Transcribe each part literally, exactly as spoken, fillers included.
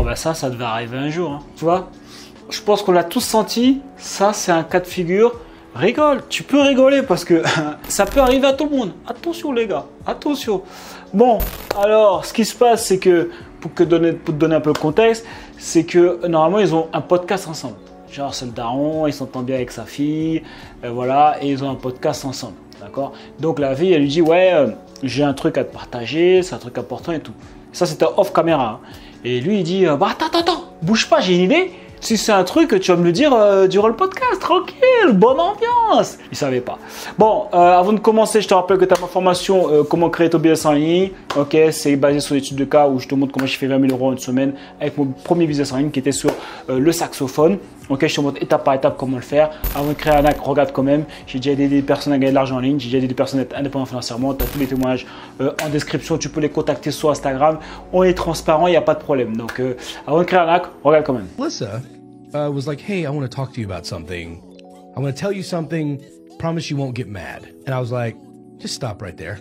Bon bah ça, ça devait arriver un jour, hein. Tu vois, je pense qu'on l'a tous senti, ça c'est un cas de figure. Rigole, tu peux rigoler parce que ça peut arriver à tout le monde. Attention les gars, attention. Bon, alors ce qui se passe, c'est que, pour, que donner, pour te donner un peu de contexte, c'est que normalement ils ont un podcast ensemble. Genre c'est le daron, il s'entend bien avec sa fille, euh, voilà, et ils ont un podcast ensemble, d'accord? Donc la fille, elle lui dit, ouais, euh, j'ai un truc à te partager, c'est un truc important et tout. Ça c'était off caméra, hein. Et lui il dit, euh, bah attends, attends, attends, bouge pas, j'ai une idée. Si c'est un truc, tu vas me le dire euh, durant le podcast, tranquille, bonne ambiance. Il ne savait pas. Bon, euh, avant de commencer, je te rappelle que tu as ma formation euh, Comment créer ton business en ligne. Ok, c'est basé sur l'étude de cas où je te montre comment je fais vingt mille euros en une semaine avec mon premier business en ligne qui était sur euh, le saxophone. Ok, je te montre étape par étape comment le faire. Avant de créer un acte, regarde quand même. J'ai déjà aidé des personnes à gagner de l'argent en ligne. J'ai déjà aidé des personnes à être indépendantes financièrement. Tu as tous les témoignages euh, en description. Tu peux les contacter sur Instagram. On est transparent, il n'y a pas de problème. Donc, euh, avant de créer un acte, regarde quand même. Melissa uh, was like, hey, I want to talk to you about something. I want to tell you something. Promise you won't get mad. And I was like, just stop right there.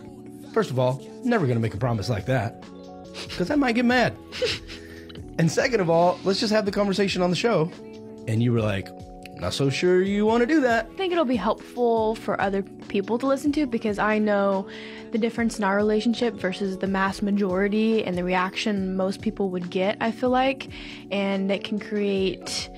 First of all, never going to make a promise like that because I might get mad. And second of all, let's just have the conversation on the show. And you were like, not so sure you want to do that. I think it'll be helpful for other people to listen to because I know the difference in our relationship versus the mass majority and the reaction most people would get, I feel like, and it can create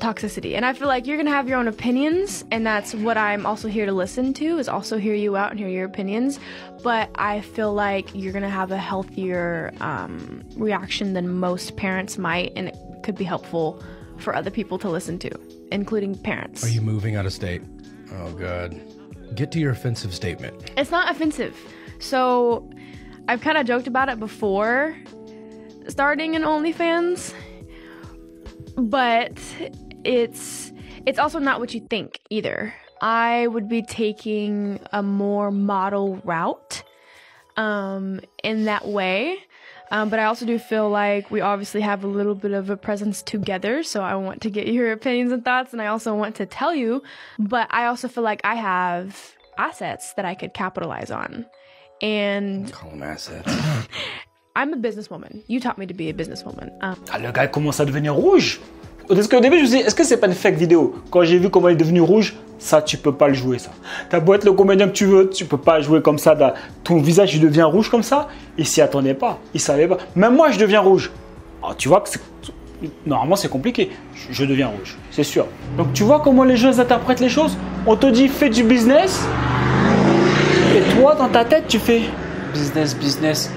toxicity. And I feel like you're going to have your own opinions, and that's what I'm also here to listen to, is also hear you out and hear your opinions. But I feel like you're going to have a healthier um, reaction than most parents might, and it could be helpful for other people to listen to, including parents. Are you moving out of state? Oh God. Get to your offensive statement. It's not offensive. So I've kind of joked about it before starting an OnlyFans, but it's it's also not what you think either. I would be taking a more model route um, in that way. Um, but I also do feel like we obviously have a little bit of a presence together, so I want to get your opinions and thoughts, and I also want to tell you, but I also feel like I have assets that I could capitalize on. And call them assets. I'm a businesswoman. You taught me to be a businesswoman. Um, ah, le gars commence à devenir rouge. Parce qu'au début, je me suis dit, est-ce que c'est pas une fake vidéo? Quand j'ai vu comment il est devenu rouge, ça, tu peux pas le jouer, ça. T'as beau être le comédien que tu veux, tu peux pas jouer comme ça. Ton visage, il devient rouge comme ça. Il s'y attendait pas, il savait pas. Même moi, je deviens rouge. Alors, tu vois que normalement, c'est compliqué. Je, je deviens rouge, c'est sûr. Donc, tu vois comment les gens interprètent les choses? On te dit, fais du business. Et toi, dans ta tête, tu fais business, business.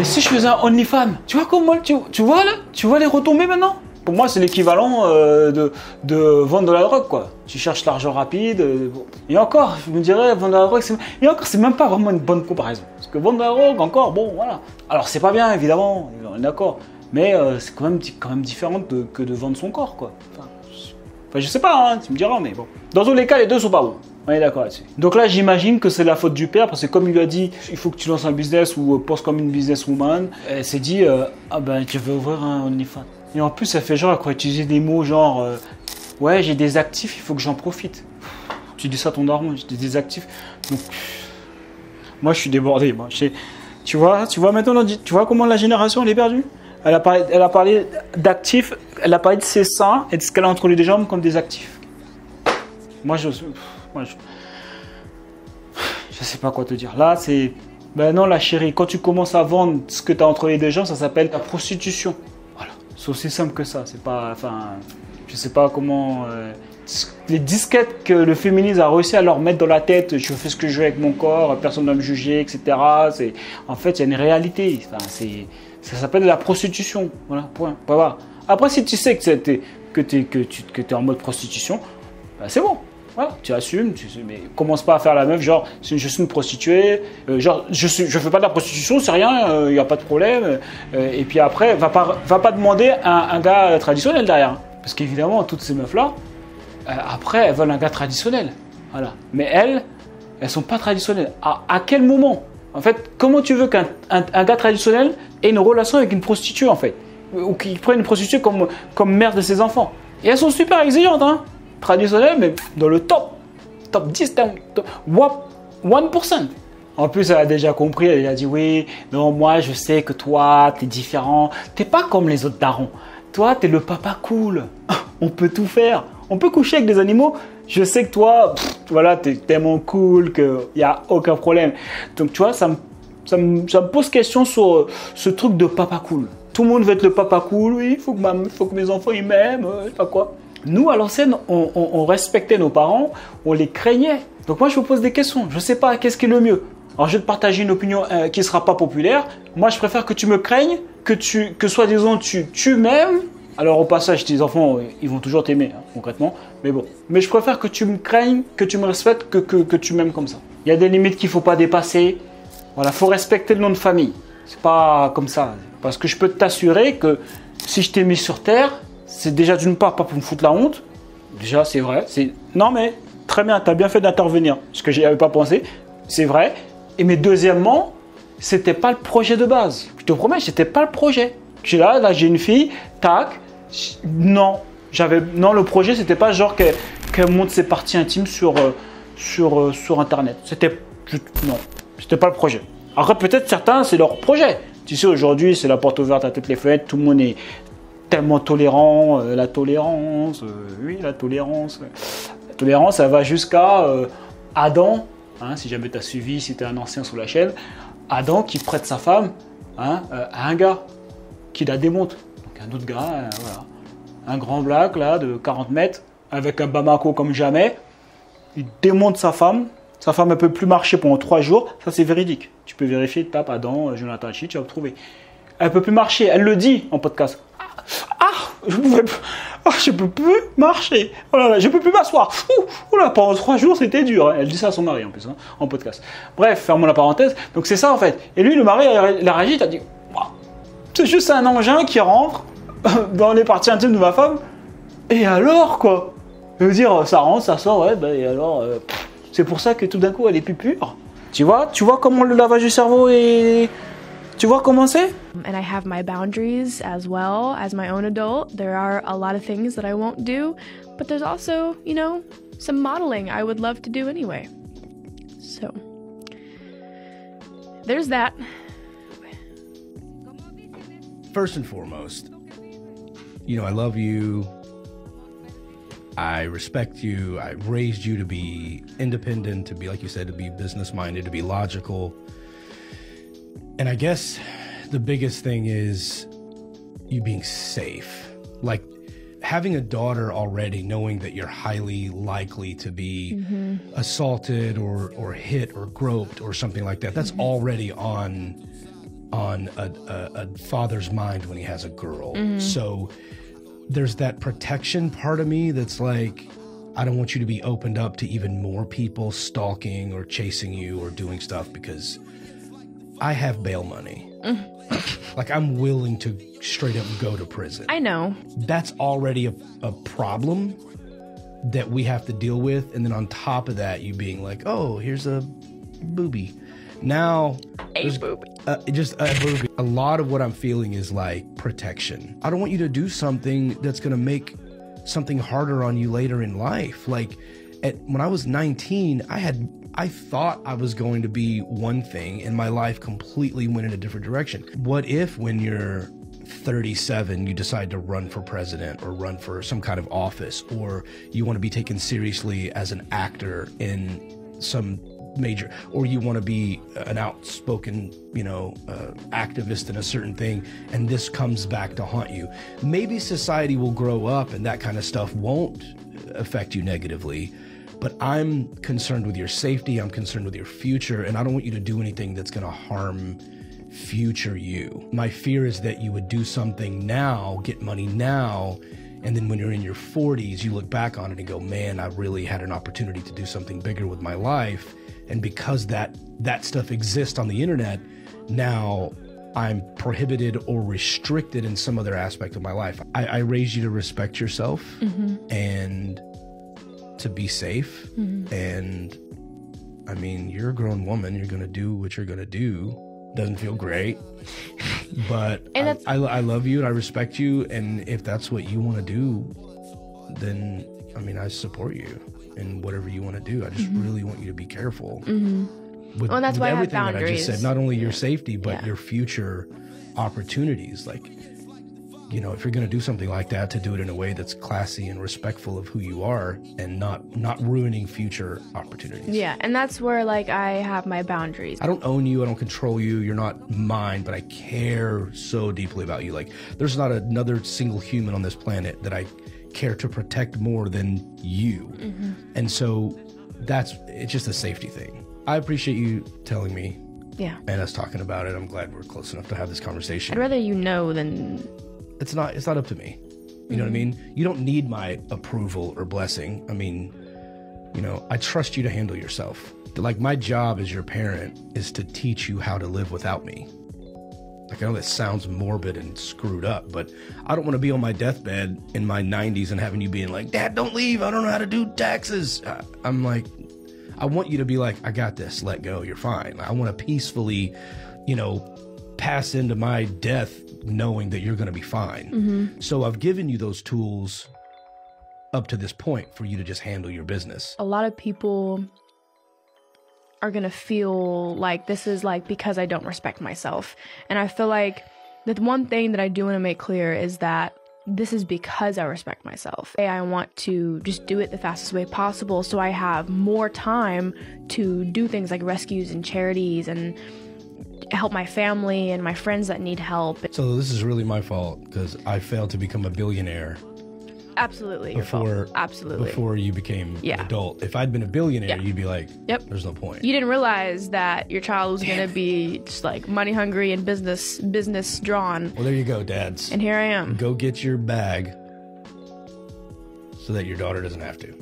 Et si je faisais un OnlyFans? Tu vois comment tu, tu vois là? Tu vois les retombées maintenant? Pour moi, c'est l'équivalent euh, de, de vendre de la drogue, quoi. Tu cherches l'argent rapide. Euh, bon. Et encore, je me dirais, vendre de la drogue, c'est... Et encore, c'est même pas vraiment une bonne comparaison. Parce que vendre de la drogue, encore, bon, voilà. Alors, c'est pas bien, évidemment, on est d'accord. Mais euh, c'est quand même, quand même différent de, que de vendre son corps, quoi. Enfin, enfin je sais pas, hein, tu me diras, mais bon. Dans tous les cas, les deux sont pas bons. On est d'accord là-dessus. Donc là, j'imagine que c'est la faute du père parce que comme il lui a dit, il faut que tu lances un business ou pense comme une businesswoman, elle s'est dit, euh, ah ben, je vais ouvrir un OnlyFans. Et en plus, ça fait genre, elle croit utiliser des mots genre euh, ouais, j'ai des actifs, il faut que j'en profite. Tu dis ça à ton daron, j'ai des actifs. Donc, moi, je suis débordé. Moi. Je sais, tu vois, tu vois maintenant, tu vois comment la génération elle est perdue. Elle a parlé, elle a parlé d'actifs, elle a parlé de ses seins et de ce qu'elle a entre les deux jambes comme des actifs. Moi, je, moi, je, je sais pas quoi te dire. Là, c'est ben non, la chérie, quand tu commences à vendre ce que tu as entre les deux jambes, ça s'appelle la prostitution. C'est aussi simple que ça, c'est pas, enfin, je sais pas comment, euh, les disquettes que le féminisme a réussi à leur mettre dans la tête, je fais ce que je veux avec mon corps, personne ne va me juger, et cetera. En fait, il y a une réalité, enfin, ça s'appelle de la prostitution, voilà, point, pas grave. Après, si tu sais que, es, que, es, que tu que es en mode prostitution, ben c'est bon. Voilà, tu assumes, tu, mais commence pas à faire la meuf, genre, je suis une prostituée, euh, genre, je suis, je fais pas de la prostitution, c'est rien, il euh, n'y a pas de problème. Euh, et puis après, va pas, va pas demander un, un gars traditionnel derrière. Hein, parce qu'évidemment, toutes ces meufs-là, euh, après, elles veulent un gars traditionnel. Voilà. Mais elles, elles sont pas traditionnelles. À, à quel moment? En fait, comment tu veux qu'un un, un gars traditionnel ait une relation avec une prostituée, en fait? Ou qu'il prenne une prostituée comme, comme mère de ses enfants? Et elles sont super exigeantes, hein? Traditionnel, mais dans le top, top dix, top, top one pour cent. En plus, elle a déjà compris, elle a dit oui, non, moi je sais que toi, t'es différent, t'es pas comme les autres darons. Toi, t'es le papa cool, on peut tout faire, on peut coucher avec des animaux. Je sais que toi, pff, voilà, t'es tellement cool qu'il n'y a aucun problème. Donc tu vois, ça me, ça me, ça me pose question sur ce truc de papa cool. Tout le monde veut être le papa cool, oui, il faut, faut que mes enfants ils m'aiment, euh, je sais pas quoi. Nous, à l'ancienne, on, on, on respectait nos parents, on les craignait. Donc moi, je vous pose des questions, je sais pas, qu'est-ce qui est le mieux? Alors, je vais te partager une opinion euh, qui ne sera pas populaire. Moi, je préfère que tu me craignes, que, tu, que soi-disant tu, tu m'aimes. Alors, au passage, tes enfants, ils vont toujours t'aimer, hein, concrètement. Mais bon, mais je préfère que tu me craignes, que tu me respectes, que, que, que tu m'aimes comme ça. Il y a des limites qu'il ne faut pas dépasser. Voilà, il faut respecter le nom de famille. C'est pas comme ça. Parce que je peux t'assurer que si je t'ai mis sur terre, c'est déjà d'une part pas pour me foutre la honte. Déjà, c'est vrai. Non, mais très bien, tu as bien fait d'intervenir. Parce que j'y avais pas pensé. C'est vrai. Et mais deuxièmement, c'était pas le projet de base. Je te promets, c'était pas le projet. J'ai là, là j'ai une fille, tac. Non, j'avais non le projet, c'était pas genre qu'elle qu'elle monte ses parties intimes sur sur sur internet. C'était non, c'était pas le projet. Après peut-être certains, c'est leur projet. Tu sais, aujourd'hui, c'est la porte ouverte à toutes les fenêtres, tout le monde est tellement tolérant, euh, la tolérance, euh, oui, la tolérance. Ouais. La tolérance, ça va jusqu'à euh, Adam. Hein, si jamais tu as suivi, si tu es un ancien sur la chaîne, Adam qui prête sa femme hein, euh, à un gars qui la démonte. Donc un autre gars, euh, voilà. Un grand black là de quarante mètres, avec un Bamako comme jamais, il démonte sa femme, sa femme ne peut plus marcher pendant trois jours, ça c'est véridique. Tu peux vérifier, tape Adam, euh, Jonathan Chi, tu vas le trouver. Elle ne peut plus marcher, elle le dit en podcast. Ah, je pouvais plus. Oh, je peux plus marcher. Oh là là, je peux plus m'asseoir. Oh là, pendant trois jours, c'était dur. Hein. Elle dit ça à son mari en plus, hein, en podcast. Bref, fermons la parenthèse. Donc c'est ça en fait. Et lui, le mari, il a réagi, il a dit wow, c'est juste un engin qui rentre dans les parties intimes de ma femme. Et alors quoi? Je veux dire, ça rentre, ça sort, ouais. Bah, et alors, euh, c'est pour ça que tout d'un coup, elle est plus pure. Tu vois, tu vois comment le lavage du cerveau est. Tu vois comment c'est? And I have my boundaries as well as my own adult. There are a lot of things that I won't do, but there's also, you know, some modeling I would love to do anyway. So, there's that. First and foremost, you know, I love you. I respect you. I raised you to be independent, to be, like you said, to be business-minded, to be logical. And I guess the biggest thing is you being safe. Like having a daughter already, knowing that you're highly likely to be mm-hmm. assaulted or, or hit or groped or something like that. That's mm-hmm. already on on a, a, a father's mind when he has a girl. Mm-hmm. So there's that protection part of me that's like, I don't want you to be opened up to even more people stalking or chasing you or doing stuff because I have bail money. Mm. Like, I'm willing to straight up go to prison. I know. That's already a, a problem that we have to deal with. And then on top of that, you being like, oh, here's a boobie. Now, a boobie. Uh, just a boobie. A lot of what I'm feeling is like protection. I don't want you to do something that's going to make something harder on you later in life. Like, at, when I was nineteen, I had... I thought I was going to be one thing and my life completely went in a different direction. What if when you're thirty-seven, you decide to run for president or run for some kind of office, or you want to be taken seriously as an actor in some major, or you want to be an outspoken, you know, uh, activist in a certain thing, and this comes back to haunt you. Maybe society will grow up and that kind of stuff won't affect you negatively. But I'm concerned with your safety, I'm concerned with your future, and I don't want you to do anything that's gonna harm future you. My fear is that you would do something now, get money now, and then when you're in your forties, you look back on it and go, man, I really had an opportunity to do something bigger with my life. And because that, that stuff exists on the internet, now I'm prohibited or restricted in some other aspect of my life. I, I raise you to respect yourself mm-hmm. and to be safe mm-hmm. and I mean you're a grown woman, you're gonna do what you're gonna do. Doesn't feel great but and that's I, I, I love you and I respect you, and if that's what you want to do, then I mean I support you in whatever you want to do. I just mm-hmm. really want you to be careful mm-hmm. with, well, that's with why everything I have boundaries. That I just said, not only your safety, but yeah. your future opportunities. Like, you know, if you're going to do something like that, to do it in a way that's classy and respectful of who you are, and not not ruining future opportunities. Yeah, and that's where, like, I have my boundaries. I don't own you. I don't control you. You're not mine, but I care so deeply about you. Like, there's not another single human on this planet that I care to protect more than you. Mm-hmm. And so that's, it's just a safety thing. I appreciate you telling me. Yeah. And us talking about it. I'm glad we're close enough to have this conversation. I'd rather you know than... It's not, it's not up to me. You mm-hmm. know what I mean? You don't need my approval or blessing. I mean, you know, I trust you to handle yourself. Like, my job as your parent is to teach you how to live without me. Like, I know that sounds morbid and screwed up, but I don't want to be on my deathbed in my nineties and having you being like, Dad, don't leave. I don't know how to do taxes. I'm like, I want you to be like, I got this. Let go. You're fine. I want to peacefully, you know, pass into my death knowing that you're going to be fine. Mm-hmm. So I've given you those tools up to this point for you to just handle your business. A lot of people are going to feel like this is like because I don't respect myself. And I feel like the one thing that I do want to make clear is that this is because I respect myself. I want to just do it the fastest way possible so I have more time to do things like rescues and charities and help my family and my friends that need help. So this is really my fault because I failed to become a billionaire. Absolutely before, your fault. Absolutely. Before you became yeah. an adult. If I'd been a billionaire, yeah. you'd be like, yep. there's no point. You didn't realize that your child was going to be just like money hungry and business business drawn. Well, there you go, dads. And here I am. Go get your bag so that your daughter doesn't have to.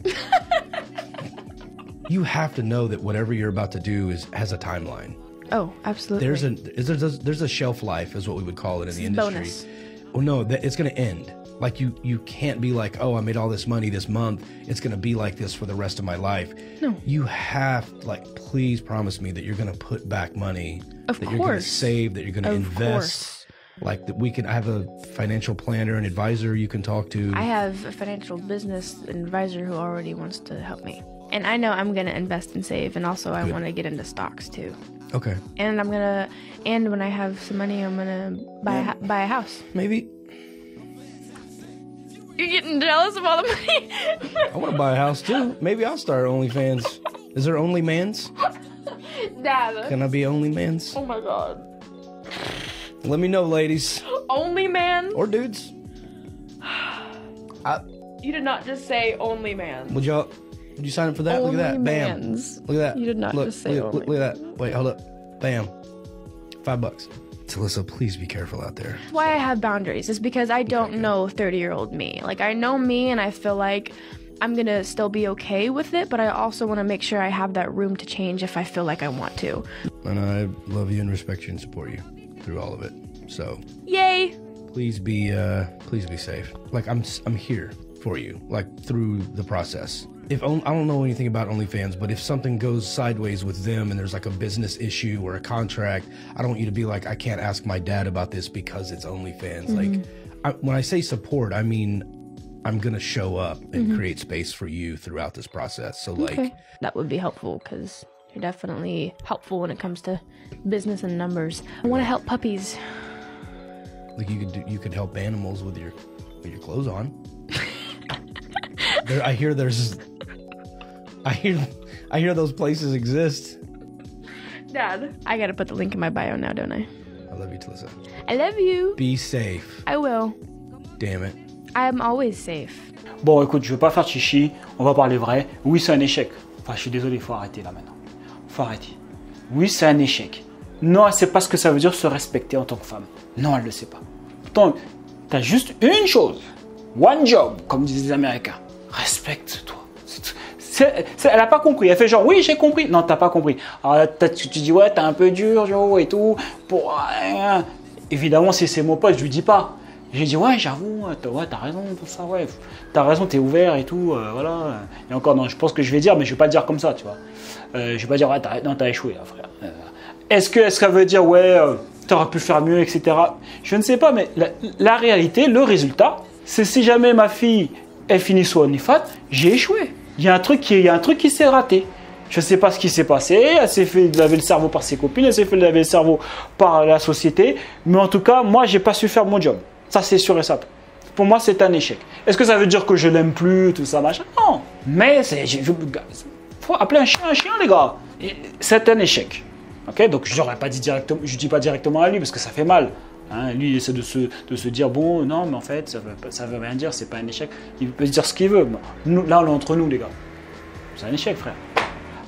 You have to know that whatever you're about to do is has a timeline. Oh, absolutely. There's a there's a, there's a shelf life, is what we would call it in the industry. Bonus. Well, no, that, it's going to end. Like, you you can't be like, oh, I made all this money this month. It's going to be like this for the rest of my life. No. You have, like, please promise me that you're going to put back money. Of that course. That you're going to save, that you're going to invest. Course. Like, that we can, I have a financial planner and advisor you can talk to. I have a financial business advisor who already wants to help me. And I know I'm going to invest and save, and also I want to get into stocks, too. Okay. And I'm gonna, and when I have some money, I'm gonna buy yeah. a, buy a house. Maybe. You're getting jealous of all the money. I want to buy a house too. Maybe I'll start OnlyFans. Is there OnlyMans? Nah. Can I be OnlyMans? Oh my God. Let me know, ladies. OnlyMans. Or dudes. I, you did not just say OnlyMans. Would y'all? Did you sign up for that? Only look at that. Bam. Mans. Look at that. You did not look, just say look, look, look at that. Wait, hold up. Bam. Five bucks. Talisa, please be careful out there. That's why so. I have boundaries. It's because I don't okay. know thirty-year-old me. Like, I know me, and I feel like I'm going to still be okay with it, but I also want to make sure I have that room to change if I feel like I want to. And I love you and respect you and support you through all of it. So. Yay. Please be, uh, please be safe. Like, I'm, I'm here for you, like, through the process. If on, I don't know anything about OnlyFans, but if something goes sideways with them and there's like a business issue or a contract, I don't want you to be like, I can't ask my dad about this because it's OnlyFans. Mm-hmm. Like, I, when I say support, I mean, I'm going to show up and mm-hmm. create space for you throughout this process. So okay. like, that would be helpful because you're definitely helpful when it comes to business and numbers. I want to help puppies. Like, you could do, you could help animals with your, with your clothes on. There, I hear there's, I hear, I hear those places exist. Dad, I gotta put the link in my bio now, don't I? I love you, Talisa. I love you. Be safe. I will. Damn it. I am always safe. Bon, écoute, je veux pas faire chichi. On va parler vrai. Oui, c'est un échec. Enfin, je suis désolé, faut arrêter là maintenant. Faut arrêter. Oui, c'est un échec. Non, elle sait pas ce que ça veut dire se respecter en tant que femme. Non, elle le sait pas. Pourtant, t'as juste une chose. One job, comme disent les Américains. Respecte-toi. Elle n'a pas compris. Elle fait genre, oui, j'ai compris. Non, t'as pas compris. Alors, tu dis, ouais, t'es un peu dur, genre, et tout. Pour... Évidemment, si c'est mon pote, je lui dis pas. J'ai dit, ouais, j'avoue, t'as ouais, raison pour ça, ouais. T'as raison, t'es ouvert et tout, euh, voilà. Et encore, non, je pense que je vais dire, mais je vais pas dire comme ça, tu vois. Euh, je vais pas dire, ouais, t'as, non, t'as échoué, là, frère. Euh, Est-ce que ça veut dire, ouais, euh, t'aurais pu faire mieux, et cetera. Je ne sais pas, mais la, la réalité, le résultat, c'est si jamais ma fille, elle finit sur OnlyFans, j'ai échoué. Il y a un truc qui, il y a un truc qui s'est raté. Je ne sais pas ce qui s'est passé. Elle s'est fait laver le cerveau par ses copines. Elle s'est fait laver le cerveau par la société. Mais en tout cas, moi, je n'ai pas su faire mon job. Ça, c'est sûr et certain. Pour moi, c'est un échec. Est-ce que ça veut dire que je l'aime plus, tout ça, machin? Non. Mais il faut appeler un chien un chien, les gars. C'est un échec. Okay, donc, je n'aurais pas dit directement, je dis pas directement à lui parce que ça fait mal. Hein, lui, il essaie de se, de se dire, bon, non, mais en fait, ça veut, ça veut rien dire, c'est pas un échec. Il peut se dire ce qu'il veut. Nous, là, on est entre nous, les gars. C'est un échec, frère.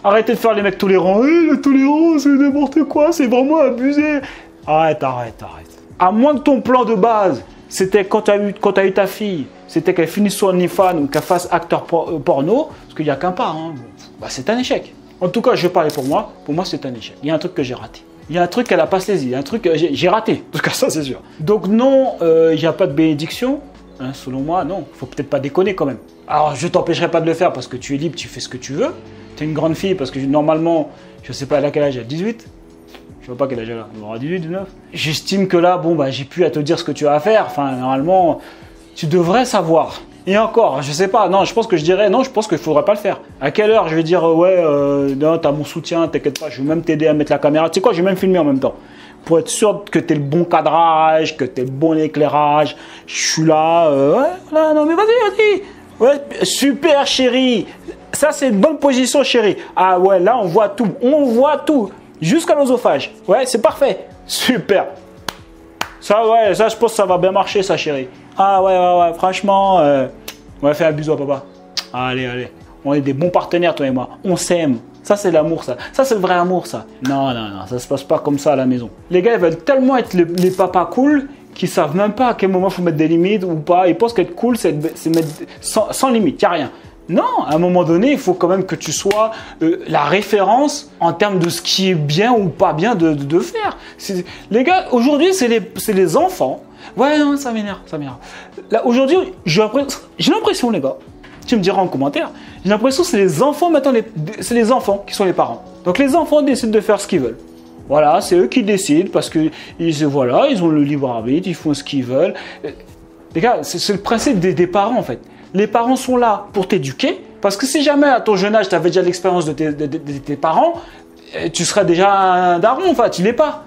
Arrêtez de faire les mecs tolérants. Eh, le tolérant, c'est n'importe quoi, c'est vraiment abusé. Arrête, arrête, arrête. À moins que ton plan de base, c'était quand tu as eu, quand tu as eu ta fille, c'était qu'elle finisse sur OnlyFans ou qu'elle fasse acteur por porno, parce qu'il n'y a qu'un pas. Hein. Bah, c'est un échec. En tout cas, je vais parler pour moi. Pour moi, c'est un échec. Il y a un truc que j'ai raté. Il y a un truc qu'elle n'a pas saisi. Il y a un truc que j'ai raté. En tout cas, ça, c'est sûr. Donc non, euh, il n'y a pas de bénédiction. Hein, selon moi, non. Il ne faut peut-être pas déconner quand même. Alors, je ne t'empêcherai pas de le faire parce que tu es libre, tu fais ce que tu veux. Tu es une grande fille parce que normalement, je ne sais pas à quel âge elle a, dix-huit. Je ne vois pas quel âge elle a. Elle aura dix-huit, dix-neuf. J'estime que là, bon, bah, j'ai pu à te dire ce que tu as à faire. Enfin, normalement, tu devrais savoir. Et encore, je sais pas, non, je pense que je dirais, non, je pense qu'il ne faudrait pas le faire. À quelle heure je vais dire, euh, ouais, euh, non, t'as mon soutien, t'inquiète pas, je vais même t'aider à mettre la caméra. Tu sais quoi, je vais même filmer en même temps. Pour être sûr que t'es le bon cadrage, que t'es le bon éclairage, je suis là, euh, ouais, là, non, mais vas-y, vas-y. Ouais, super chérie, ça c'est une bonne position chérie. Ah ouais, là on voit tout, on voit tout, jusqu'à l'œsophage. Ouais, c'est parfait, super. Ça, ouais, ça je pense que ça va bien marcher ça chérie. Ah ouais, ouais, ouais, franchement, euh, on va faire un bisou à papa. Allez, allez, on est des bons partenaires, toi et moi. On s'aime. Ça, c'est l'amour, ça. Ça, c'est le vrai amour, ça. Non, non, non, ça se passe pas comme ça à la maison. Les gars, ils veulent tellement être les, les papas cool qu'ils savent même pas à quel moment il faut mettre des limites ou pas. Ils pensent qu'être cool, c'est mettre sans, sans limite, il n'y a rien. Non, à un moment donné, il faut quand même que tu sois euh, la référence en termes de ce qui est bien ou pas bien de, de, de faire. Les gars, aujourd'hui, c'est les, les enfants. Ouais, non, ça m'énerve, ça m'énerve. Là, aujourd'hui, j'ai l'impression, les gars, tu me diras en commentaire, j'ai l'impression que c'est les enfants maintenant, c'est les enfants qui sont les parents. Donc, les enfants décident de faire ce qu'ils veulent. Voilà, c'est eux qui décident parce que ils, voilà, ils ont le libre arbitre, ils font ce qu'ils veulent. Les gars, c'est le principe des, des parents, en fait. Les parents sont là pour t'éduquer, parce que si jamais à ton jeune âge, tu avais déjà l'expérience de, de, de, de tes parents, tu serais déjà un daron, enfin, tu l'es pas.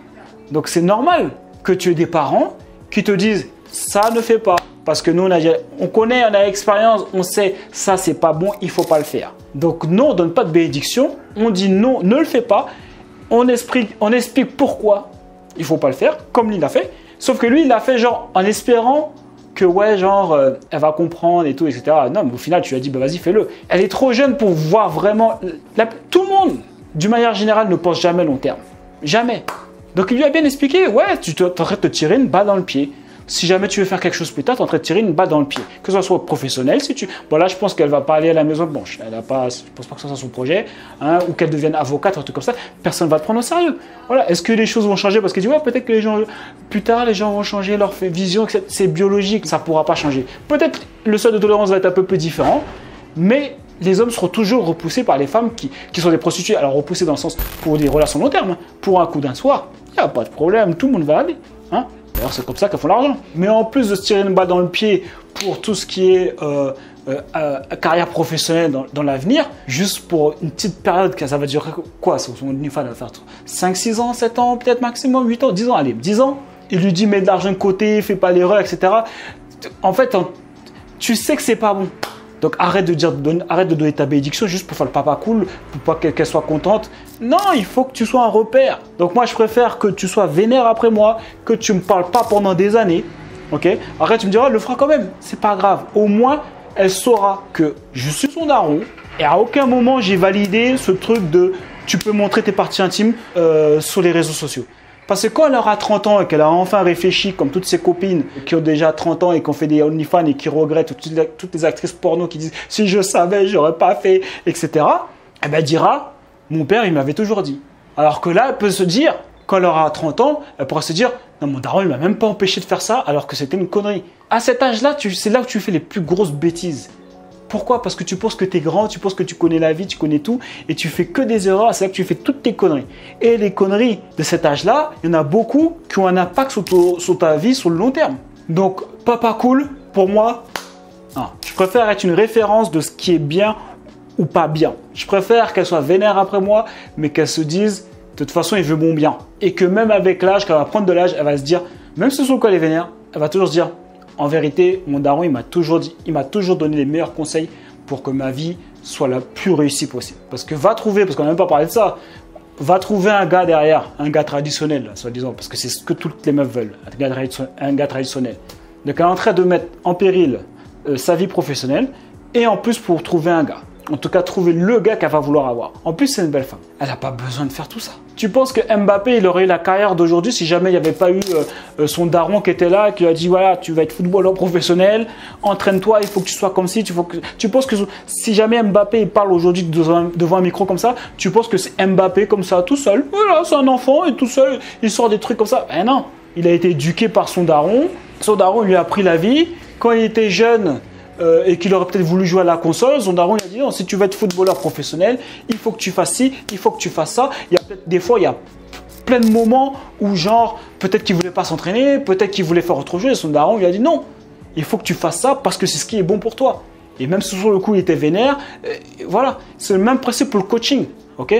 Donc, c'est normal que tu aies des parents qui te disent « ça ne fait pas ». Parce que nous, on, a, on connaît, on a l'expérience, on sait « ça, c'est pas bon, il faut pas le faire ». Donc non, on donne pas de bénédiction, on dit « non, ne le fais pas ». On explique, on explique pourquoi il faut pas le faire, comme lui l'a fait. Sauf que lui, il l'a fait genre en espérant que ouais, genre, euh, elle va comprendre et tout, et cetera. Non, mais au final, tu lui as dit, bah vas-y, fais-le. Elle est trop jeune pour voir vraiment. La... Tout le monde, d'une manière générale, ne pense jamais long terme. Jamais. Donc, il lui a bien expliqué, ouais, tu es en train de te tirer une balle dans le pied. Si jamais tu veux faire quelque chose plus tard, tu es en train de tirer une balle dans le pied. Que ce soit professionnel, si tu. Bon, là, je pense qu'elle va pas aller à la Maison Blanche. Elle a pas... Je pense pas que ce soit son projet, hein, ou qu'elle devienne avocate, un truc comme ça. Personne va te prendre au sérieux. Voilà. Est-ce que les choses vont changer? Parce qu'elle dit, ouais, peut-être que les gens. Plus tard, les gens vont changer leur vision, et cetera. C'est biologique, ça pourra pas changer. Peut-être le seuil de tolérance va être un peu plus différent, mais. Les hommes seront toujours repoussés par les femmes qui, qui sont des prostituées. Alors repoussés dans le sens pour des relations long terme. Hein. Pour un coup d'un soir, il n'y a pas de problème, tout le monde va aller. Hein. D'ailleurs, c'est comme ça qu'elles font l'argent. Mais en plus de se tirer une balle dans le pied pour tout ce qui est euh, euh, euh, carrière professionnelle dans, dans l'avenir, juste pour une petite période, ça va durer quoi? Une femme va faire cinq, six ans, sept ans, peut-être maximum huit ans, dix ans. Allez, dix ans. Il lui dit, mets de l'argent de côté, fais pas l'erreur, et cetera. En fait, tu sais que c'est pas bon. Donc arrête de, dire, donne, arrête de donner ta bénédiction juste pour faire le papa cool, pour pas qu'elle soit contente. Non, il faut que tu sois un repère. Donc moi, je préfère que tu sois vénère après moi, que tu me parles pas pendant des années. Ok? Arrête, tu me diras, elle le fera quand même. C'est pas grave. Au moins, elle saura que je suis son daron et à aucun moment j'ai validé ce truc de tu peux montrer tes parties intimes euh, sur les réseaux sociaux. Parce que quand elle aura trente ans et qu'elle a enfin réfléchi, comme toutes ses copines qui ont déjà trente ans et qui ont fait des OnlyFans et qui regrettent, toutes les actrices porno qui disent « si je savais, j'aurais pas fait », et cetera. Eh ben, elle dira « mon père, il m'avait toujours dit ». Alors que là, elle peut se dire, quand elle aura trente ans, elle pourra se dire « non, mon daron, il m'a même pas empêché de faire ça alors que c'était une connerie ». À cet âge-là, c'est là où tu fais les plus grosses bêtises. Pourquoi? Parce que tu penses que tu es grand, tu penses que tu connais la vie, tu connais tout et tu fais que des erreurs, c'est là que tu fais toutes tes conneries. Et les conneries de cet âge-là, il y en a beaucoup qui ont un impact sur, ton, sur ta vie sur le long terme. Donc, papa cool, pour moi, non. Je préfère être une référence de ce qui est bien ou pas bien. Je préfère qu'elle soit vénère après moi, mais qu'elle se dise de toute façon il veut mon bien. Et que même avec l'âge, quand elle va prendre de l'âge, elle va se dire, même si ce sont quoi les vénères, elle va toujours se dire, en vérité, mon daron, il m'a toujours dit, il m'a toujours donné les meilleurs conseils pour que ma vie soit la plus réussie possible. Parce que va trouver, parce qu'on n'a même pas parlé de ça, va trouver un gars derrière, un gars traditionnel, soi-disant, parce que c'est ce que toutes les meufs veulent, un gars, un gars traditionnel. Donc elle est en train de mettre en péril euh, sa vie professionnelle, et en plus pour trouver un gars. En tout cas, trouver le gars qu'elle va vouloir avoir. En plus, c'est une belle femme. Elle n'a pas besoin de faire tout ça. Tu penses que Mbappé, il aurait eu la carrière d'aujourd'hui si jamais il n'y avait pas eu euh, son daron qui était là, qui lui a dit, voilà, tu vas être footballeur professionnel, entraîne-toi, il faut que tu sois comme ci. Tu, faut que... tu penses que si jamais Mbappé il parle aujourd'hui devant, devant un micro comme ça, tu penses que c'est Mbappé comme ça, tout seul. Voilà, c'est un enfant et tout seul, il sort des trucs comme ça. Ben non, il a été éduqué par son daron. Son daron lui a appris la vie. Quand il était jeune, Euh, et qu'il aurait peut-être voulu jouer à la console, son daron lui a dit non, si tu veux être footballeur professionnel, il faut que tu fasses ci, il faut que tu fasses ça. Il y a peut-être des fois, il y a plein de moments où genre peut-être qu'il voulait pas s'entraîner, peut-être qu'il voulait faire autre chose. Et son daron lui a dit non, il faut que tu fasses ça parce que c'est ce qui est bon pour toi. Et même si sur le coup il était vénère, euh, voilà, c'est le même principe pour le coaching, ok?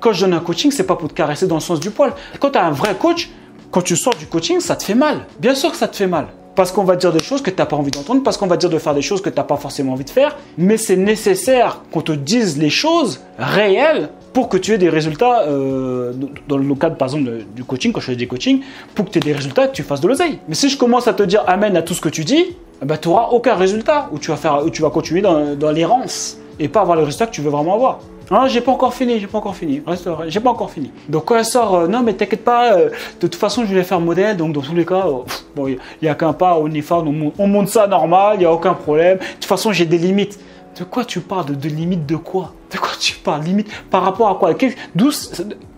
Quand je donne un coaching, c'est pas pour te caresser dans le sens du poil. Quand tu as un vrai coach, quand tu sors du coaching, ça te fait mal. Bien sûr que ça te fait mal. Parce qu'on va dire des choses que tu n'as pas envie d'entendre, parce qu'on va dire de faire des choses que tu n'as pas forcément envie de faire. Mais c'est nécessaire qu'on te dise les choses réelles pour que tu aies des résultats, euh, dans le cadre par exemple de, du coaching, quand je fais des coachings, pour que tu aies des résultats et que tu fasses de l'oseille. Mais si je commence à te dire amen à tout ce que tu dis, eh ben, tu n'auras aucun résultat, ou tu vas, faire, ou tu vas continuer dans, dans l'errance et pas avoir le résultat que tu veux vraiment avoir. Hein, j'ai pas encore fini, j'ai pas encore fini, j'ai pas encore fini. Donc quand elle sort, euh, non mais t'inquiète pas, euh, de toute façon je voulais faire modèle, donc dans tous les cas, euh, pff, bon, il n'y a qu'un pas au OnlyFans, on, on monte ça normal, il n'y a aucun problème. De toute façon j'ai des limites. De quoi tu parles? De, de limites de quoi? De quoi tu parles? Limites par rapport à quoi?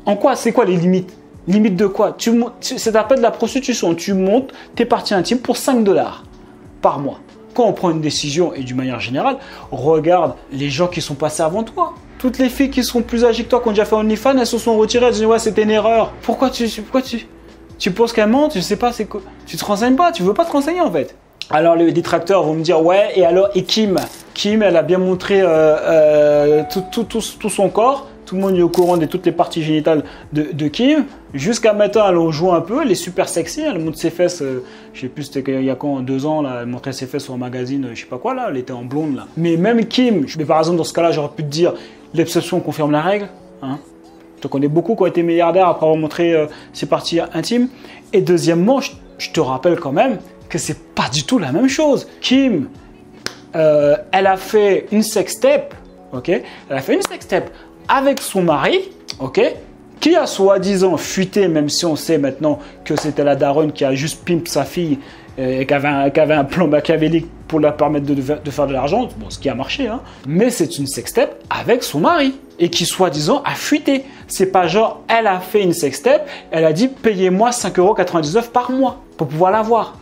En quoi? C'est quoi les limites? Limites de quoi? Tu, tu, c'est à peine de la prostitution, tu montes tes parties intimes pour cinq dollars par mois. Quand on prend une décision, et d'une manière générale, regarde les gens qui sont passés avant toi. Toutes les filles qui sont plus âgées que toi, qui ont déjà fait OnlyFans, elles se sont retirées, elles disent ouais, c'était une erreur. Pourquoi tu, pourquoi tu, tu penses qu'elles mentent? Je sais pas, c'est quoi? Tu te renseignes pas, tu veux pas te renseigner en fait. Alors les détracteurs vont me dire ouais, et alors, et Kim, Kim, elle a bien montré euh, euh, tout, tout, tout, tout son corps. Tout le monde est au courant de toutes les parties génitales de, de Kim. Jusqu'à maintenant, elle en joue un peu. Elle est super sexy. Elle montre ses fesses. Euh, je sais plus, c'était il y a quand, deux ans, là, elle montrait ses fesses sur un magazine, je sais pas quoi, là. Elle était en blonde, là. Mais même Kim, mais par exemple, dans ce cas-là, j'aurais pu te dire l'exception confirme la règle. Hein. Je te connais beaucoup qui ont été milliardaires après avoir montré euh, ses parties intimes. Et deuxièmement, je, je te rappelle quand même que c'est pas du tout la même chose. Kim, euh, elle a fait une sextape. Ok, elle a fait une sextape avec son mari, ok, qui a soi-disant fuité, même si on sait maintenant que c'était la daronne qui a juste pimp sa fille et qui avait un, qui avait un plan machiavélique pour la permettre de, de faire de l'argent, bon, ce qui a marché, hein. Mais c'est une sextape avec son mari et qui soi-disant a fuité. C'est pas genre elle a fait une sextape, elle a dit payez-moi cinq euros quatre-vingt-dix-neuf par mois pour pouvoir l'avoir.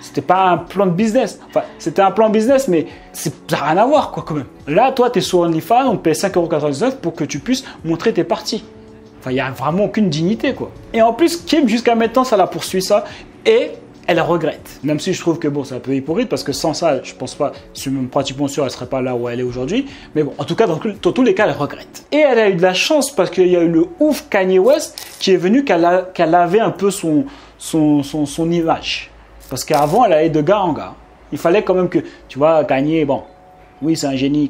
C'était pas un plan de business. Enfin, c'était un plan business, mais ça n'a rien à voir, quoi, quand même. Là, toi, tu es sur OnlyFans, on te paye cinq euros quatre-vingt-dix-neuf pour que tu puisses montrer tes parties. Enfin, il n'y a vraiment aucune dignité, quoi. Et en plus, Kim, jusqu'à maintenant, ça la poursuit, ça. Et elle regrette. Même si je trouve que, bon, c'est un peu hypocrite, parce que sans ça, je pense pas, je suis même pratiquement sûr, elle serait pas là où elle est aujourd'hui. Mais bon, en tout cas, dans, dans tous les cas, elle regrette. Et elle a eu de la chance, parce qu'il y a eu le ouf Kanye West qui est venu, qu'elle a, qu'elle avait un peu son, son, son, son image. Parce qu'avant, elle allait de gars en gars. Il fallait quand même que, tu vois, Kanye, bon, oui, c'est un génie,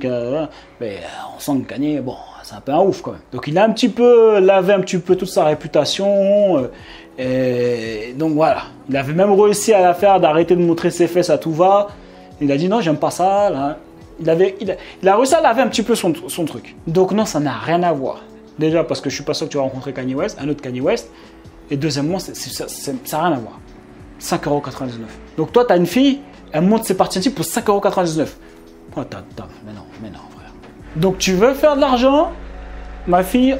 mais on sent que Kanye, bon, c'est un peu un ouf quand même. Donc, il a un petit peu lavé un petit peu toute sa réputation. Et donc, voilà. Il avait même réussi à la faire d'arrêter de montrer ses fesses à tout va. Il a dit non, j'aime pas ça. Là. Il, avait, il, a, il a réussi à laver un petit peu son, son truc. Donc, non, ça n'a rien à voir. Déjà, parce que je suis pas sûr que tu vas rencontrer Kanye West, un autre Kanye West. Et deuxièmement, c'est, c'est, c'est, c'est, ça n'a rien à voir. cinq euros quatre-vingt-dix-neuf. Donc toi, tu as une fille, elle monte ses parties intimes pour cinq euros quatre-vingt-dix-neuf. Oh, t'as, t'as, mais non, mais non, frère. Donc tu veux faire de l'argent, ma fille,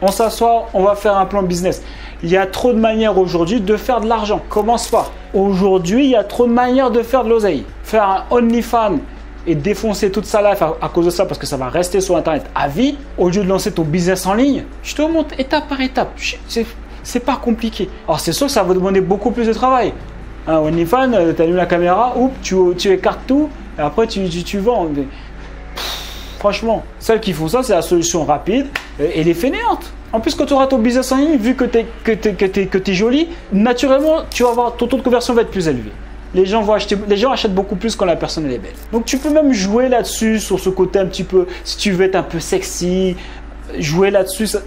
on s'assoit, on va faire un plan business. Il y a trop de manières aujourd'hui de faire de l'argent. Commence pas. Aujourd'hui, il y a trop de manières de faire de l'oseille. Faire un OnlyFans et défoncer toute sa life à, à cause de ça, parce que ça va rester sur Internet à vie. Au lieu de lancer ton business en ligne, je te montre étape par étape. C'est... C'est pas compliqué. Alors, c'est sûr que ça va demander beaucoup plus de travail. Hein, OnlyFans, tu allumes la caméra, oups, tu, tu écartes tout, et après tu, tu, tu vends. Mais... Pff, Franchement, celles qui font ça, c'est la solution rapide et les fainéantes. En plus, quand tu auras ton business en ligne, vu que tu es, que t'es, que t'es, que t'es jolie, naturellement, tu vas avoir, ton taux de conversion va être plus élevé. Les gens vont acheter, les gens achètent beaucoup plus quand la personne elle est belle. Donc tu peux même jouer là-dessus, sur ce côté un petit peu, si tu veux être un peu sexy, jouer là-dessus. Ça...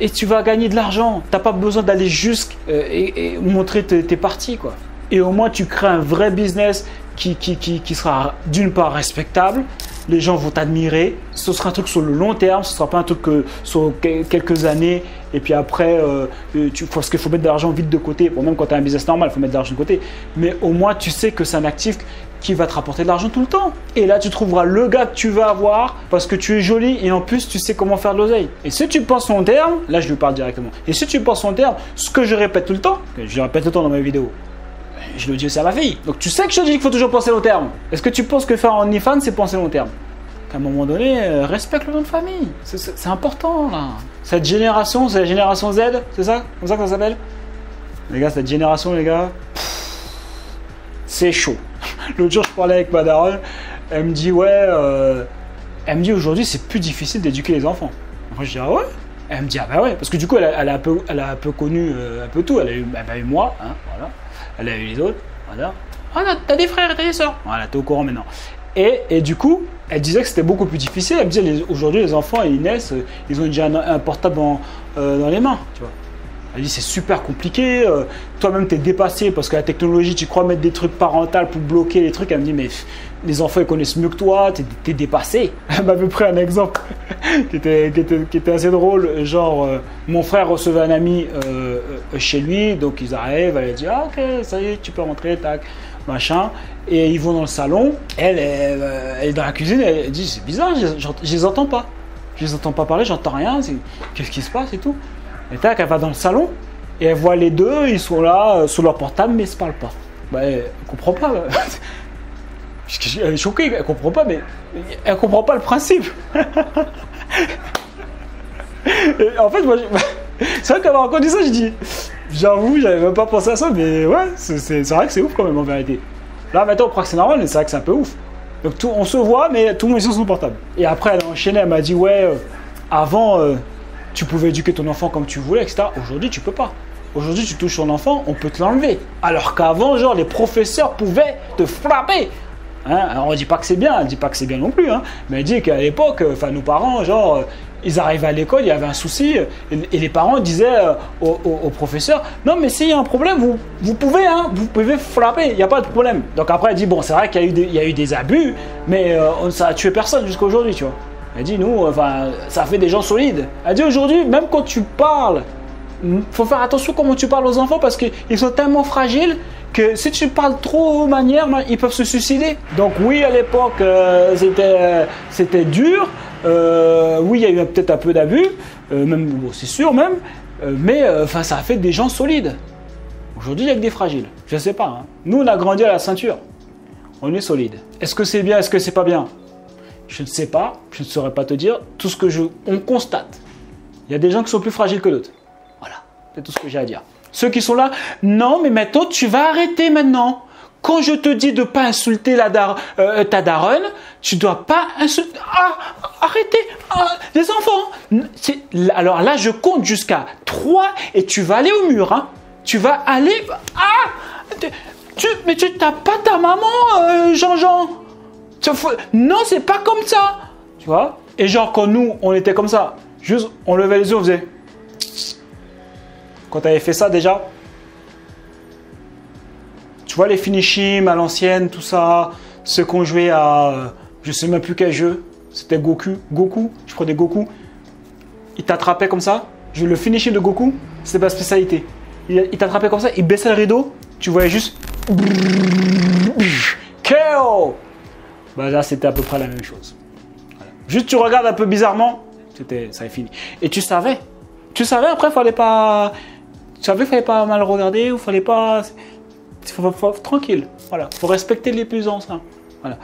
Et tu vas gagner de l'argent. Tu n'as pas besoin d'aller jusqu'à euh, et, et montrer tes, tes parties, quoi. Et au moins, tu crées un vrai business qui, qui, qui, qui sera d'une part respectable. Les gens vont t'admirer. Ce sera un truc sur le long terme. Ce ne sera pas un truc que, sur quelques années. Et puis après, euh, tu, parce qu'il faut mettre de l'argent vite de côté. Bon, même quand tu as un business normal, il faut mettre de l'argent de côté. Mais au moins, tu sais que c'est un actif qui va te rapporter de l'argent tout le temps. Et là, tu trouveras le gars que tu vas avoir parce que tu es joli et en plus, tu sais comment faire de l'oseille. Et si tu penses long terme, là, je lui parle directement. Et si tu penses long terme, ce que je répète tout le temps, je le répète tout le temps dans mes vidéos, je le dis aussi à ma fille. Donc, tu sais que je te dis qu'il faut toujours penser long terme. Est-ce que tu penses que faire un OnlyFans, c'est penser long terme? Qu'à un moment donné, euh, respecte le nom de famille. C'est important, là. Cette génération, c'est la génération Z, c'est ça? Comme ça que ça s'appelle? Les gars, cette génération, les gars, c'est chaud. L'autre jour, je parlais avec ma daronne. Elle me dit, ouais, euh, elle me dit aujourd'hui, c'est plus difficile d'éduquer les enfants. Moi, je dis, ah ouais? Elle me dit, ah bah ouais, parce que du coup, elle a, elle a, un, peu, elle a un peu connu euh, un peu tout. Elle a eu, elle a eu moi, hein, voilà. Elle a eu les autres, voilà. Ah, oh, t'as des frères, t'as des soeurs. Voilà, t'es au courant maintenant. Et, et du coup, elle disait que c'était beaucoup plus difficile. Elle me disait, aujourd'hui, les enfants, ils naissent, ils ont déjà un, un portable en, euh, dans les mains, tu vois. Elle dit, c'est super compliqué. Euh, Toi-même, t'es dépassé parce que la technologie, tu crois mettre des trucs parentaux pour bloquer les trucs. Elle me dit, mais les enfants, ils connaissent mieux que toi, t'es es dépassé. Elle m'avait pris un exemple qui, était, qui, était, qui était assez drôle. Genre, euh, mon frère recevait un ami euh, euh, chez lui, donc ils arrivent, elle dit, ah, ok, ça y est, tu peux rentrer, tac, machin. Et ils vont dans le salon. Elle, elle, elle est dans la cuisine, elle dit, c'est bizarre, je, je, je les entends pas. Je les entends pas parler, j'entends rien, qu'est-ce qui se passe et tout. Et tac, elle va dans le salon et elle voit les deux, ils sont là euh, sur leur portable mais ils se parlent pas. Bah, elle comprend pas. Elle est choquée, elle comprend pas, mais elle comprend pas le principe. Et en fait, moi, je... c'est vrai qu'à m'avoir raconté ça, je dis, j'avoue, j'avais même pas pensé à ça, mais ouais, c'est vrai que c'est ouf quand même en vérité. Là maintenant, on croit que c'est normal, mais c'est vrai que c'est un peu ouf. Donc tout, on se voit, mais tout le monde est sur son portable. Et après, elle a enchaîné, elle m'a dit, ouais, euh, avant. Euh, Tu pouvais éduquer ton enfant comme tu voulais, et cetera. Aujourd'hui, tu peux pas. Aujourd'hui, tu touches ton enfant, on peut te l'enlever. Alors qu'avant, genre, les professeurs pouvaient te frapper. Hein? Alors, on ne dit pas que c'est bien, on ne dit pas que c'est bien non plus. Hein? Mais elle dit qu'à l'époque, enfin, nos parents, genre, ils arrivaient à l'école, il y avait un souci. Et, et les parents disaient euh, aux, aux, aux professeurs, non, mais s'il y a un problème, vous, vous pouvez, hein, vous pouvez frapper, il n'y a pas de problème. Donc après, elle dit, bon, c'est vrai qu'il y, y a eu des abus, mais euh, ça a tué personne jusqu'à aujourd'hui, tu vois. Elle dit, nous, enfin, ça fait des gens solides. Elle dit, aujourd'hui, même quand tu parles, il faut faire attention comment tu parles aux enfants parce qu'ils sont tellement fragiles que si tu parles trop de manière, ils peuvent se suicider. Donc oui, à l'époque, euh, c'était c'était dur. Euh, oui, il y a eu peut-être un peu d'abus, euh, même bon, c'est sûr même, euh, mais euh, ça a fait des gens solides. Aujourd'hui, il n'y a que des fragiles. Je ne sais pas. Hein. Nous, on a grandi à la ceinture. On est solide. Est-ce que c'est bien? Est-ce que c'est pas bien? Je ne sais pas, je ne saurais pas te dire. Tout ce que je, on constate. Il y a des gens qui sont plus fragiles que d'autres. Voilà, c'est tout ce que j'ai à dire. Ceux qui sont là, non, mais maintenant tu vas arrêter maintenant. Quand je te dis de ne pas insulter la dar, euh, ta daronne, tu ne dois pas insulter. Ah, arrêtez, ah, les enfants. Alors là, je compte jusqu'à trois et tu vas aller au mur. Hein. Tu vas aller. Ah, tu, mais tu tapes pas ta maman, Jean-Jean. Euh, Non, c'est pas comme ça, tu vois. Et genre quand nous, on était comme ça, juste on levait les yeux, on faisait. Quand t'avais fait ça déjà, tu vois les finishing à l'ancienne, tout ça, ceux qu'on jouait à, je sais même plus quel jeu, c'était Goku, Goku, je prenais Goku, il t'attrapait comme ça, le finishing de Goku, c'était ma spécialité. Il t'attrapait comme ça, il baissait le rideau, tu voyais juste. K O. Bah là, c'était à peu près la même chose. Voilà. Juste, tu regardes un peu bizarrement, c'était, ça est fini. Et tu savais. Tu savais, après, il fallait pas... Tu savais qu'il fallait pas mal regarder ou fallait pas... Faut, faut, faut, tranquille, voilà. Faut respecter les plus anciens. Voilà.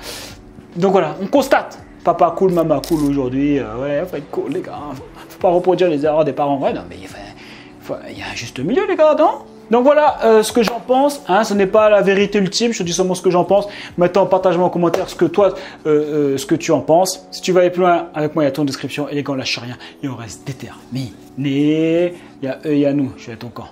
Donc voilà, on constate. Papa cool, maman cool aujourd'hui. Euh, ouais, faut être cool, les gars. Faut, faut pas reproduire les erreurs des parents. Ouais, non, mais il y a un juste milieu, les gars, non? Donc voilà euh, ce que j'en pense, hein, ce n'est pas la vérité ultime, je te dis seulement ce que j'en pense. Maintenant, partage-moi en commentaire ce que toi, euh, euh, ce que tu en penses. Si tu vas aller plus loin avec moi, il y a ton description, et les gars, on lâche rien et on reste déterminés. Il y a eux, il y a nous, je suis à ton camp.